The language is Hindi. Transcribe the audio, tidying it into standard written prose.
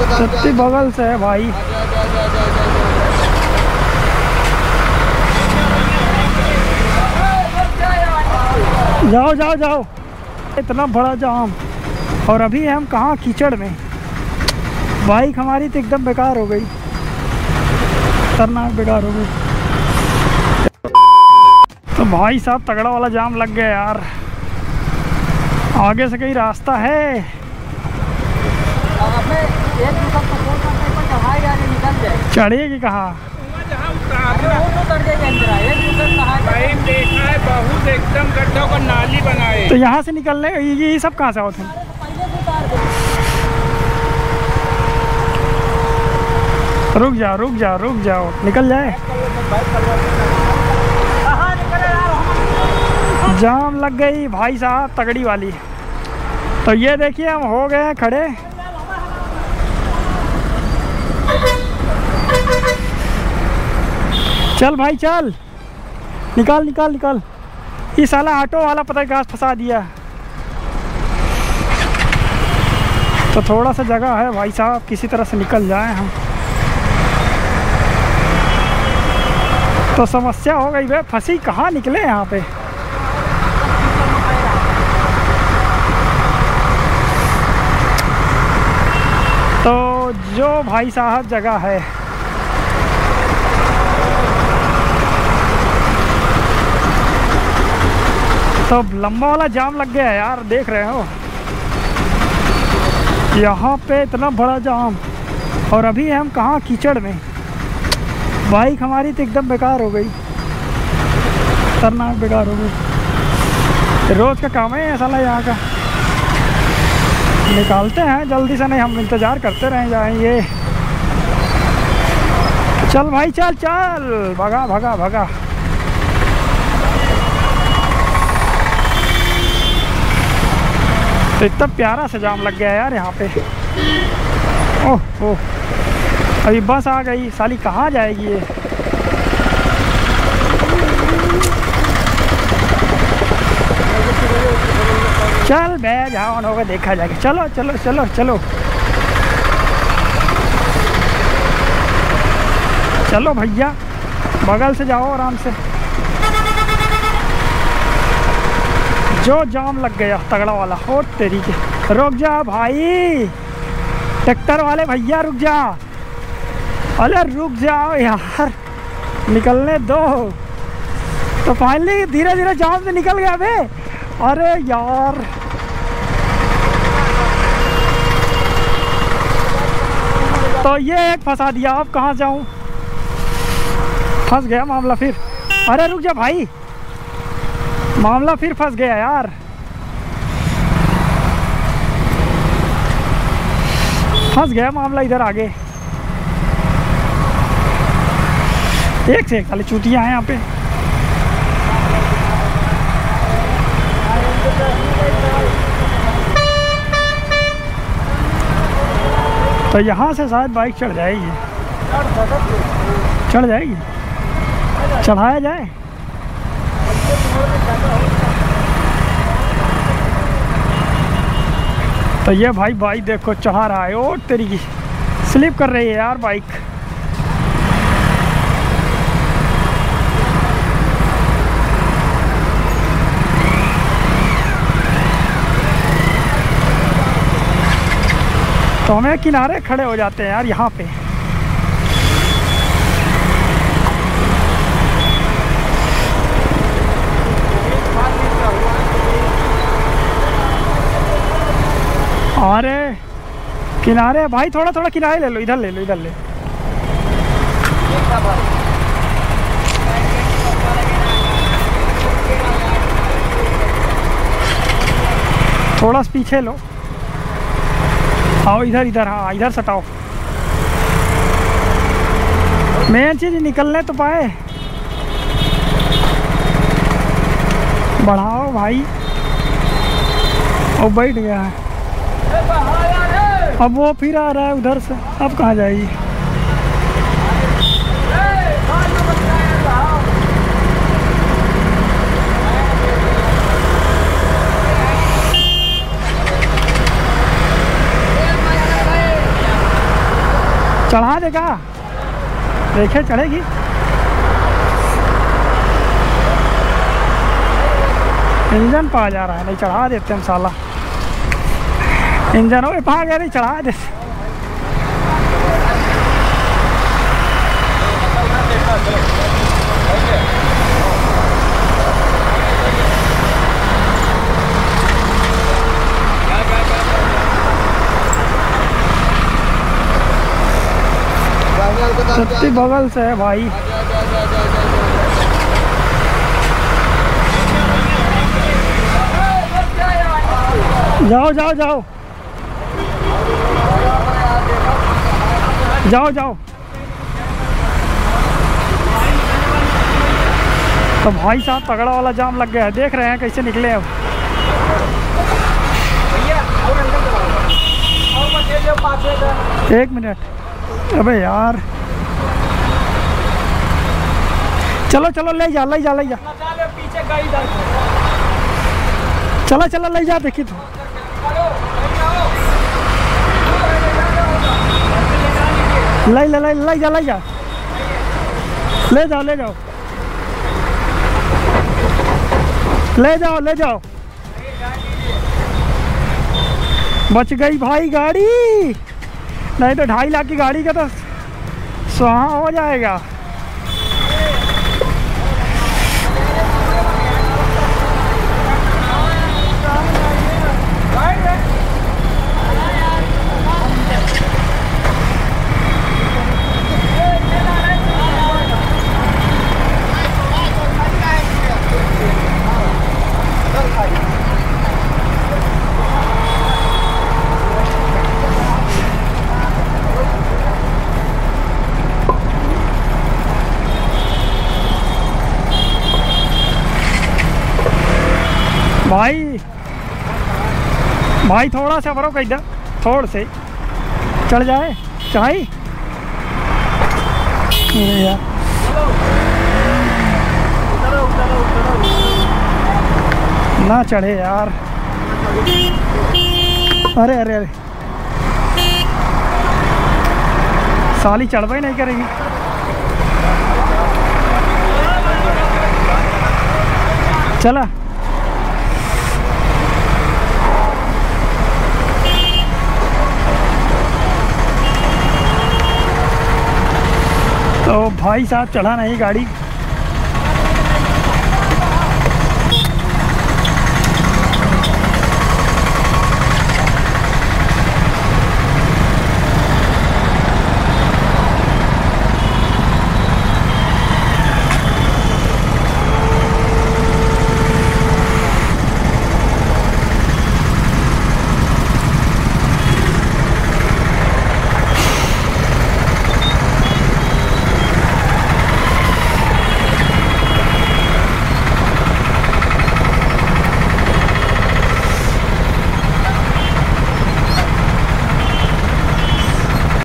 छत्ती बगल से है भाई। जाओ जाओ जाओ। इतना बड़ा जाम और अभी हम कहाँ, कीचड़ में। बाइक हमारी तो एकदम बेकार हो गई, खतरनाक बेकार हो गई। तो भाई साहब तगड़ा वाला जाम लग गया यार। आगे से कहीं रास्ता है? चढ़ेगी कहाँ? बहुत एकदम गड्ढा को नाली बनाए। तो यहाँ से निकलने ये सब कहाँ से होते हैं? रुक जाओ रुक जाओ रुक जाओ, निकल जाए। जाम लग गई भाई साहब तगड़ी वाली। तो ये देखिए हम हो गए हैं खड़े। चल भाई चल, निकाल निकाल निकाल। ये साला ऑटो वाला पता है घास फंसा दिया। तो थोड़ा सा जगह है भाई साहब, किसी तरह से निकल जाए हम। तो समस्या हो गई भाई, फंसी कहाँ निकले यहाँ पे। तो जो भाई साहब जगह है, तो लंबा वाला जाम लग गया है यार, देख रहे हो यहाँ पे इतना बड़ा जाम। और अभी हम कहाँ, कीचड़ में। बाइक हमारी तो एकदम बेकार हो गई, खतरनाक बेकार हो गई। रोज़ का काम है साला यहाँ का। निकालते हैं जल्दी से, नहीं हम इंतज़ार करते रह जाएंगे। चल भाई चल चल, भगा भगा भगा। तो इतना प्यारा सा जाम लग गया यार यहाँ पे। ओह ओह, अभी बस आ गई साली, कहाँ जाएगी ये। चल बे, जहाँ ऑन होगा देखा जाएगा। चलो चलो चलो चलो चलो भैया, बगल से जाओ आराम से। जो जाम लग गया तगड़ा वाला, हो तेरी के। रुक जा भाई, ट्रैक्टर वाले भैया रुक जा। अरे रुक जाओ यार, निकलने दो। तो फाइनली धीरे धीरे जाम से निकल गया बे। अरे यार तो ये एक फंसा दिया, अब कहाँ जाऊँ, फंस गया मामला फिर। अरे रुक जा भाई, मामला फिर फंस गया यार। फंस गया मामला इधर आगे। एक से एक साले चूतियाँ हैं यहाँ पे। तो यहाँ से शायद बाइक चढ़ जाएगी, चढ़ जाएगी, चढ़ाया जाए। तो ये भाई बाइक देखो चढ़ा रहा है। ओ तेरी की, स्लिप कर रही है यार बाइक। तो हमें किनारे खड़े हो जाते हैं यार यहाँ पे। अरे किनारे भाई, थोड़ा थोड़ा किनारे ले लो, इधर ले लो, इधर ले। थोड़ा पीछे लो, आओ इधर इधर, हाँ इधर सटाओ। मेन चीज निकलने तो पाए। बढ़ाओ भाई। और बैठ गया है, अब वो फिर आ रहा है उधर से। अब कहाँ जाएगी। चढ़ा देगा, देखे चढ़ेगी। इंजन पा जा रहा है, नहीं चढ़ा देते हम साला। इंजन हो पा गया, नहीं चढ़ा देते। सत्ती बगल से है भाई। जाओ जाओ जाओ जाओ जाओ। तो भाई साहब तगड़ा वाला जाम लग गया है, देख रहे हैं कैसे निकले। अब एक मिनट, अबे यार चलो चलो ले जा ले जा ले जा, चलो चलो ले जा। देखी तू ले ले ले ले जा ले जा ले जाओ ले जाओ ले जाओ ले जाओ। बच गई भाई गाड़ी, नहीं तो 2.5 लाख की गाड़ी का तो सुहा हो जाएगा। भाई भाई थोड़ा सा भरो कहीं थोड़ से चढ़ जाए चाहिए। ना चढ़े यार। अरे अरे अरे साली चढ़वा ही नहीं करेगी। चला तो भाई साहब चढ़ा नहीं गाड़ी।